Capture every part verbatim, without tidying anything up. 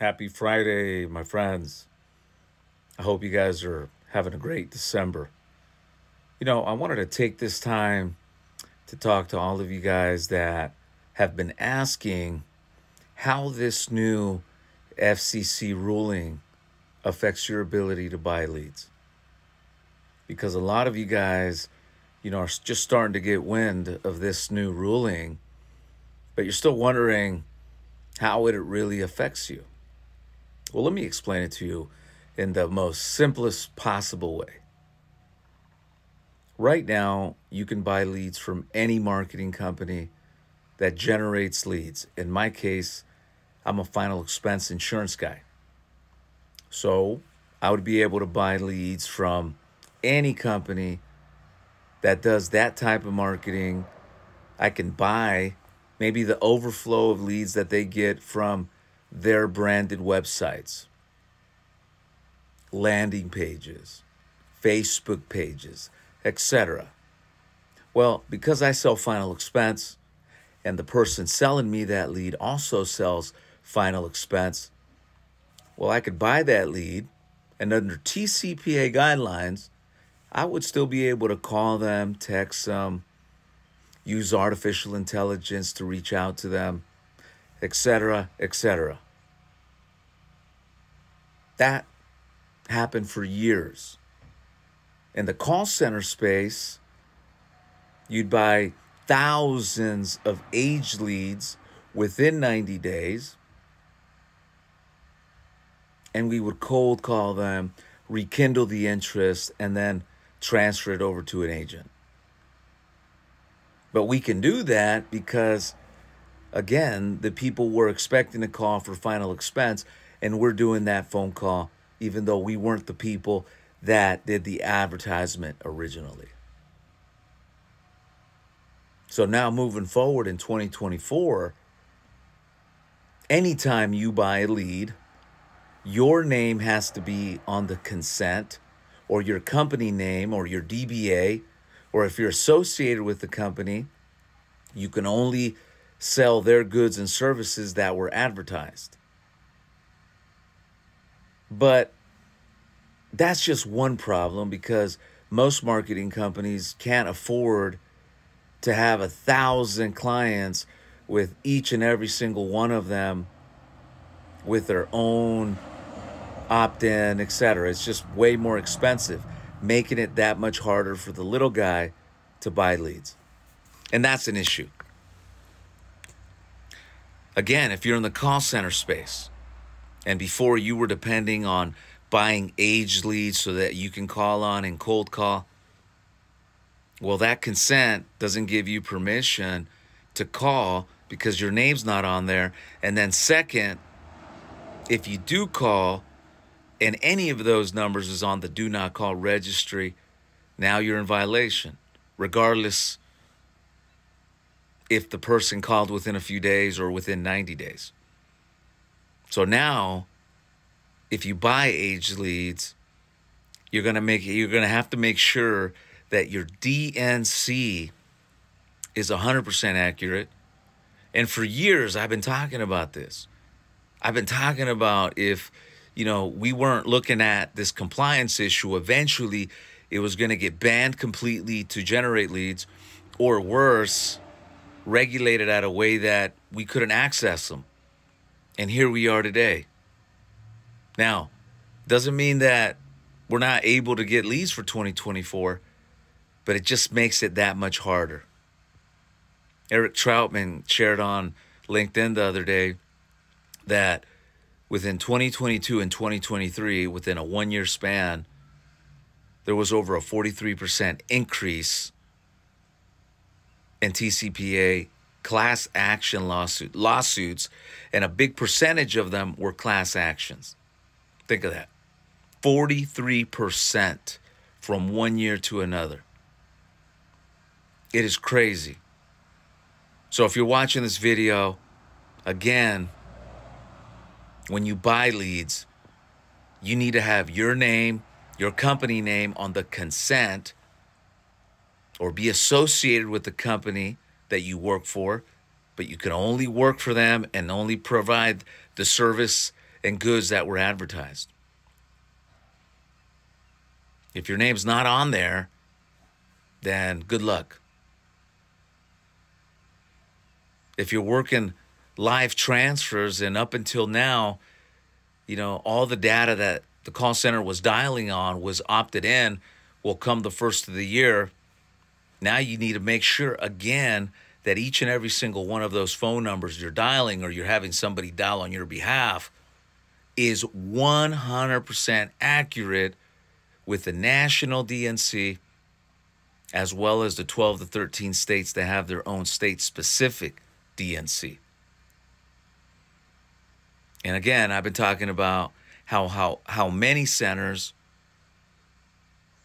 Happy Friday, my friends. I hope you guys are having a great December. You know, I wanted to take this time to talk to all of you guys that have been asking how this new F C C ruling affects your ability to buy leads. Because a lot of you guys, you know, are just starting to get wind of this new ruling, but you're still wondering how it really affects you. Well, let me explain it to you in the most simplest possible way. Right now, you can buy leads from any marketing company that generates leads. In my case, I'm a final expense insurance guy. So I would be able to buy leads from any company that does that type of marketing. I can buy maybe the overflow of leads that they get from their branded websites, landing pages, Facebook pages, et cetera. Well, because I sell final expense and the person selling me that lead also sells final expense, well, I could buy that lead, and under T C P A guidelines, I would still be able to call them, text them, use artificial intelligence to reach out to them, et cetera, et cetera. That happened for years. In the call center space, you'd buy thousands of aged leads within ninety days, and we would cold call them, rekindle the interest, and then transfer it over to an agent. But we can do that because, again, the people were expecting a call for final expense, and we're doing that phone call even though we weren't the people that did the advertisement originally. So now moving forward in twenty twenty-four, anytime you buy a lead, your name has to be on the consent, or your company name, or your D B A, or if you're associated with the company, you can only sell their goods and services that were advertised. But that's just one problem, because most marketing companies can't afford to have a thousand clients with each and every single one of them with their own opt-in, et cetera. It's just way more expensive, making it that much harder for the little guy to buy leads. And that's an issue. Again, if you're in the call center space, and before you were depending on buying aged leads so that you can call on and cold call, well, that consent doesn't give you permission to call because your name's not on there. And then second, if you do call and any of those numbers is on the do not call registry, now you're in violation, regardless if the person called within a few days or within ninety days. So now, if you buy aged leads, you're gonna make you're gonna have to make sure that your D N C is one hundred percent accurate. And for years, I've been talking about this. I've been talking about if, you know, we weren't looking at this compliance issue, eventually it was gonna get banned completely to generate leads, or worse, regulated at a way that we couldn't access them. And here we are today. Now, doesn't mean that we're not able to get leads for twenty twenty-four, but it just makes it that much harder. Eric Troutman shared on LinkedIn the other day that within twenty twenty-two and twenty twenty-three, within a one-year span, there was over a forty-three percent increase and T C P A class action lawsuit, lawsuits, and a big percentage of them were class actions. Think of that, forty-three percent from one year to another. It is crazy. So if you're watching this video, again, when you buy leads, you need to have your name, your company name on the consent, or be associated with the company that you work for, but you can only work for them and only provide the service and goods that were advertised. If your name's not on there, then good luck. If you're working live transfers, and up until now, you know, all the data that the call center was dialing on was opted in. Well, come the first of the year, now you need to make sure again that each and every single one of those phone numbers you're dialing or you're having somebody dial on your behalf is one hundred percent accurate with the national D N C, as well as the twelve to thirteen states that have their own state-specific D N C. And again, I've been talking about how, how, how many centers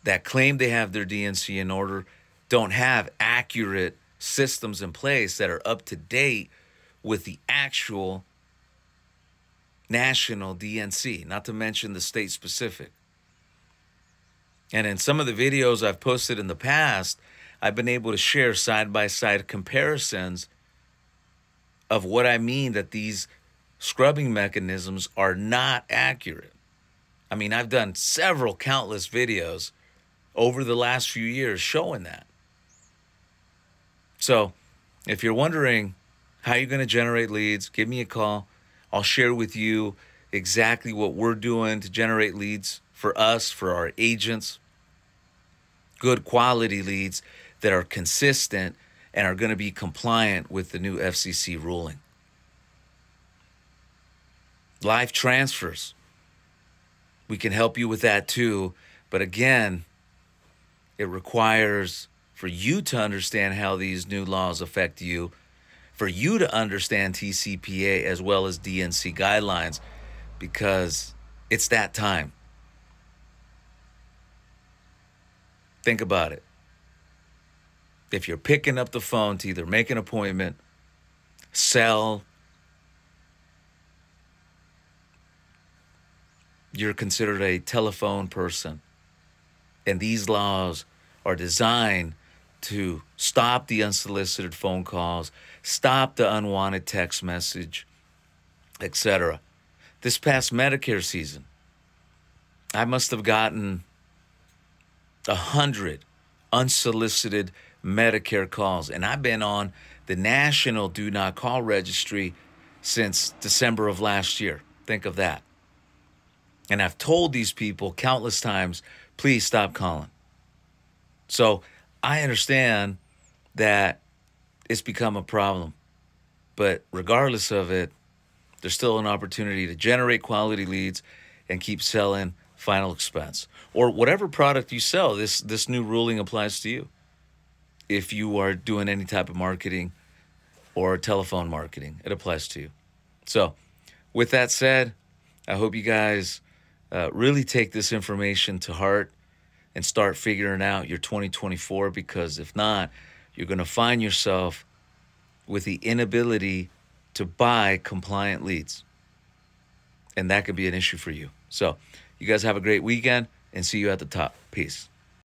that claim they have their D N C in order don't have accurate systems in place that are up to date with the actual national D N C, not to mention the state specific. And in some of the videos I've posted in the past, I've been able to share side-by-side comparisons of what I mean that these scrubbing mechanisms are not accurate. I mean, I've done several countless videos over the last few years showing that. So if you're wondering how you're going to generate leads, give me a call. I'll share with you exactly what we're doing to generate leads for us, for our agents, good quality leads that are consistent and are going to be compliant with the new F C C ruling. Live transfers. We can help you with that too. But again, it requires for you to understand how these new laws affect you, for you to understand T C P A as well as D N C guidelines, because it's that time. Think about it. If you're picking up the phone to either make an appointment, sell, you're considered a telephone person. And these laws are designed to stop the unsolicited phone calls, stop the unwanted text message, et cetera. This past Medicare season, I must have gotten a hundred unsolicited Medicare calls. And I've been on the national Do Not Call registry since December of last year. Think of that. And I've told these people countless times, please stop calling. So I understand that it's become a problem, but regardless of it, there's still an opportunity to generate quality leads and keep selling final expense or whatever product you sell. This, this new ruling applies to you if you are doing any type of marketing or telephone marketing. It applies to you. So with that said, I hope you guys uh, really take this information to heart and start figuring out your twenty twenty-four, because if not, you're going to find yourself with the inability to buy compliant leads. And that could be an issue for you. So you guys have a great weekend and see you at the top. Peace.